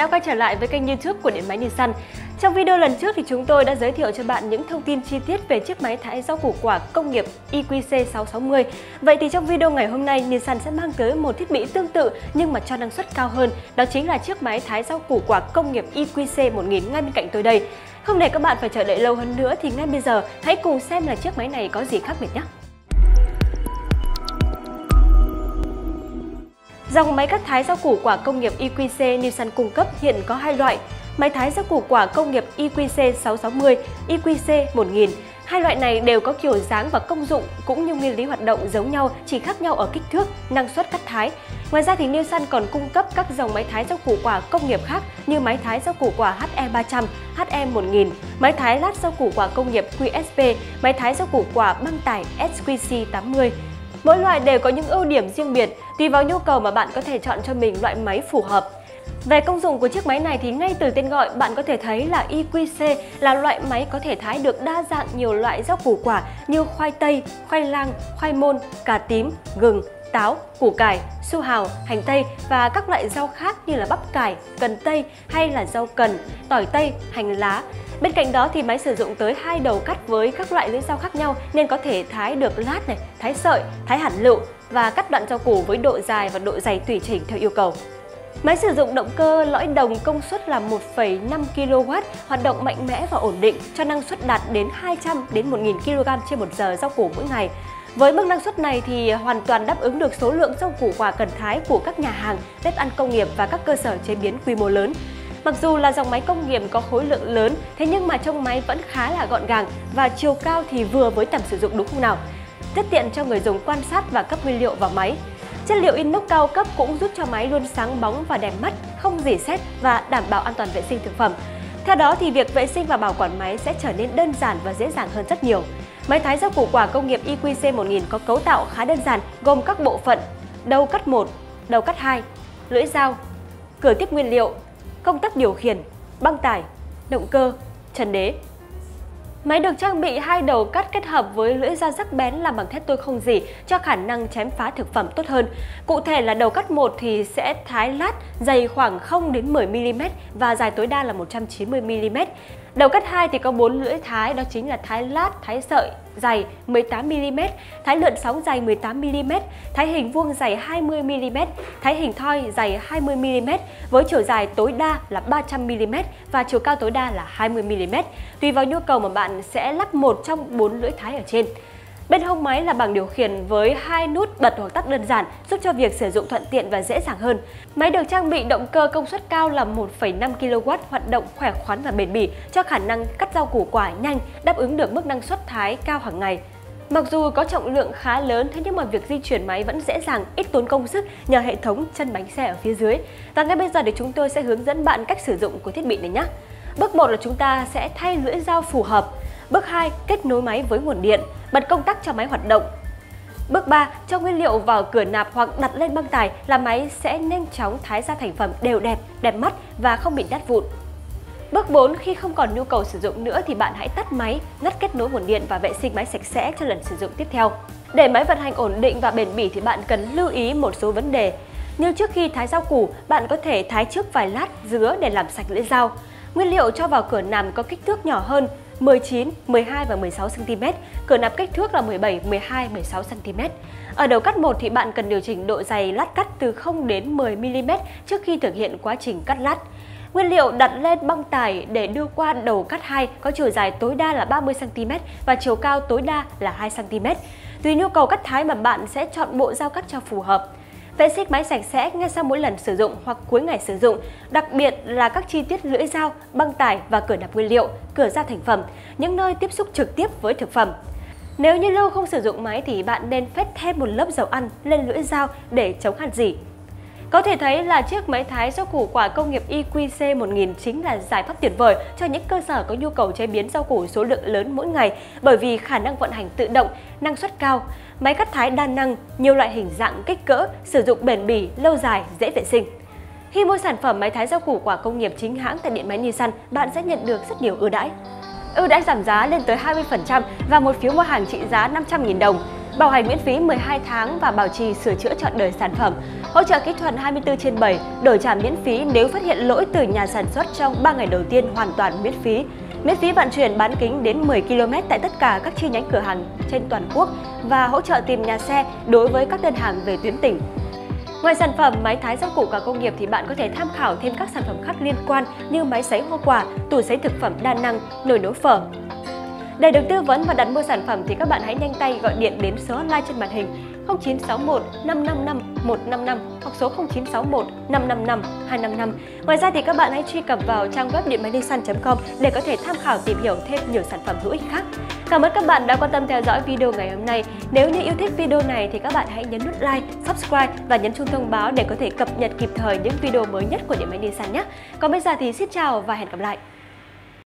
đã quay trở lại với kênh YouTube của Điện Máy NEWSUN. Trong video lần trước thì chúng tôi đã giới thiệu cho bạn những thông tin chi tiết về chiếc máy thái rau củ quả công nghiệp YQC 660. Vậy thì trong video ngày hôm nay, NEWSUN sẽ mang tới một thiết bị tương tự nhưng mà cho năng suất cao hơn. Đó chính là chiếc máy thái rau củ quả công nghiệp YQC 1000 ngay bên cạnh tôi đây. Không để các bạn phải chờ đợi lâu hơn nữa thì ngay bây giờ hãy cùng xem là chiếc máy này có gì khác biệt nhé. Dòng máy cắt thái rau củ quả công nghiệp YQC NEWSUN cung cấp hiện có hai loại: máy thái rau củ quả công nghiệp YQC 660, YQC 1000. Hai loại này đều có kiểu dáng và công dụng cũng như nguyên lý hoạt động giống nhau, chỉ khác nhau ở kích thước, năng suất cắt thái. Ngoài ra thì NEWSUN còn cung cấp các dòng máy thái rau củ quả công nghiệp khác như máy thái rau củ quả HE300, HE1000, máy thái lát rau củ quả công nghiệp QSP, máy thái rau củ quả băng tải SQC 80. Mỗi loại đều có những ưu điểm riêng biệt, tùy vào nhu cầu mà bạn có thể chọn cho mình loại máy phù hợp. Về công dụng của chiếc máy này thì ngay từ tên gọi bạn có thể thấy là YQC là loại máy có thể thái được đa dạng nhiều loại rau củ quả như khoai tây, khoai lang, khoai môn, cà tím, gừng, táo, củ cải, su hào, hành tây và các loại rau khác như là bắp cải, cần tây hay là rau cần, tỏi tây, hành lá. Bên cạnh đó thì máy sử dụng tới hai đầu cắt với các loại lưỡi dao khác nhau nên có thể thái được lát này, thái sợi, thái hẳn lựu và cắt đoạn rau củ với độ dài và độ dày tùy chỉnh theo yêu cầu. Máy sử dụng động cơ lõi đồng công suất là 1,5 kW, hoạt động mạnh mẽ và ổn định cho năng suất đạt đến 200 đến 1000 kg trên 1 giờ rau củ mỗi ngày. Với mức năng suất này thì hoàn toàn đáp ứng được số lượng rau củ quả cần thái của các nhà hàng, bếp ăn công nghiệp và các cơ sở chế biến quy mô lớn. Mặc dù là dòng máy công nghiệp có khối lượng lớn, thế nhưng mà trong máy vẫn khá là gọn gàng và chiều cao thì vừa với tầm sử dụng, đúng không nào? Rất tiện cho người dùng quan sát và cấp nguyên liệu vào máy. Chất liệu inox cao cấp cũng giúp cho máy luôn sáng bóng và đẹp mắt, không rỉ sét và đảm bảo an toàn vệ sinh thực phẩm. Theo đó thì việc vệ sinh và bảo quản máy sẽ trở nên đơn giản và dễ dàng hơn rất nhiều. Máy thái rau củ quả công nghiệp YQC 1000 có cấu tạo khá đơn giản gồm các bộ phận: đầu cắt 1, đầu cắt 2, lưỡi dao, cửa tiếp nguyên liệu, công tắc điều khiển, băng tải, động cơ, trần đế. Máy được trang bị hai đầu cắt kết hợp với lưỡi dao sắc bén làm bằng thép tôi không rỉ cho khả năng chém phá thực phẩm tốt hơn. Cụ thể là đầu cắt 1 thì sẽ thái lát dày khoảng 0 đến 10 mm và dài tối đa là 190 mm. Đầu cắt 2 thì có 4 lưỡi thái, đó chính là thái lát, thái sợi dày 18 mm, thái lượn sóng dày 18 mm, thái hình vuông dày 20 mm, thái hình thoi dày 20 mm với chiều dài tối đa là 300 mm và chiều cao tối đa là 20 mm. Tùy vào nhu cầu mà bạn sẽ lắp một trong 4 lưỡi thái ở trên. Bên hông máy là bảng điều khiển với hai nút bật hoặc tắt đơn giản giúp cho việc sử dụng thuận tiện và dễ dàng hơn. Máy được trang bị động cơ công suất cao là 1,5 kW, hoạt động khỏe khoắn và bền bỉ cho khả năng cắt rau củ quả nhanh, đáp ứng được mức năng suất thái cao hàng ngày. Mặc dù có trọng lượng khá lớn, thế nhưng mà việc di chuyển máy vẫn dễ dàng, ít tốn công sức nhờ hệ thống chân bánh xe ở phía dưới. Và ngay bây giờ thì chúng tôi sẽ hướng dẫn bạn cách sử dụng của thiết bị này nhé. Bước 1 là chúng ta sẽ thay lưỡi dao phù hợp. Bước 2, kết nối máy với nguồn điện, bật công tắc cho máy hoạt động. Bước 3, cho nguyên liệu vào cửa nạp hoặc đặt lên băng tải là máy sẽ nhanh chóng thái ra thành phẩm đều đẹp, đẹp mắt và không bị nát vụn. Bước 4, khi không còn nhu cầu sử dụng nữa thì bạn hãy tắt máy, ngắt kết nối nguồn điện và vệ sinh máy sạch sẽ cho lần sử dụng tiếp theo. Để máy vận hành ổn định và bền bỉ thì bạn cần lưu ý một số vấn đề. Như trước khi thái rau củ, bạn có thể thái trước vài lát dứa để làm sạch lưỡi dao. Nguyên liệu cho vào cửa nạp có kích thước nhỏ hơn 19, 12 và 16 cm, cửa nạp kích thước là 17, 12, 16 cm. Ở đầu cắt 1 thì bạn cần điều chỉnh độ dày lát cắt từ 0 đến 10 mm trước khi thực hiện quá trình cắt lát. Nguyên liệu đặt lên băng tải để đưa qua đầu cắt 2 có chiều dài tối đa là 30 cm và chiều cao tối đa là 2 cm. Tùy nhu cầu cắt thái mà bạn sẽ chọn bộ dao cắt cho phù hợp. Vệ sinh máy sạch sẽ ngay sau mỗi lần sử dụng hoặc cuối ngày sử dụng, đặc biệt là các chi tiết lưỡi dao, băng tải và cửa nạp nguyên liệu, cửa ra thành phẩm, những nơi tiếp xúc trực tiếp với thực phẩm. Nếu như lâu không sử dụng máy thì bạn nên phết thêm một lớp dầu ăn lên lưỡi dao để chống hạt rỉ. Có thể thấy là chiếc máy thái rau củ quả công nghiệp YQC 1000 chính là giải pháp tuyệt vời cho những cơ sở có nhu cầu chế biến rau củ số lượng lớn mỗi ngày bởi vì khả năng vận hành tự động, năng suất cao, máy cắt thái đa năng, nhiều loại hình dạng kích cỡ, sử dụng bền bỉ, lâu dài, dễ vệ sinh. Khi mua sản phẩm máy thái rau củ quả công nghiệp chính hãng tại Điện Máy NEWSUN, bạn sẽ nhận được rất nhiều ưu đãi. Ưu đãi giảm giá lên tới 20% và một phiếu mua hàng trị giá 500.000 đồng. bảo hành miễn phí 12 tháng và bảo trì sửa chữa trọn đời sản phẩm, hỗ trợ kỹ thuật 24/7, đổi trả miễn phí nếu phát hiện lỗi từ nhà sản xuất trong 3 ngày đầu tiên hoàn toàn miễn phí. Miễn phí vận chuyển bán kính đến 10 km tại tất cả các chi nhánh cửa hàng trên toàn quốc và hỗ trợ tìm nhà xe đối với các đơn hàng về tuyến tỉnh. Ngoài sản phẩm máy thái rau củ quả công nghiệp thì bạn có thể tham khảo thêm các sản phẩm khác liên quan như máy sấy hoa quả, tủ sấy thực phẩm đa năng, nồi nấu phở. Để được tư vấn và đặt mua sản phẩm thì các bạn hãy nhanh tay gọi điện đến số hotline trên màn hình 0961 555 155 hoặc số 0961 555 255. Ngoài ra thì các bạn hãy truy cập vào trang web dienmaynewsun.com để có thể tham khảo tìm hiểu thêm nhiều sản phẩm hữu ích khác. Cảm ơn các bạn đã quan tâm theo dõi video ngày hôm nay. Nếu như yêu thích video này thì các bạn hãy nhấn nút like, subscribe và nhấn chuông thông báo để có thể cập nhật kịp thời những video mới nhất của Điện Máy NEWSUN nhé. Còn bây giờ thì xin chào và hẹn gặp lại.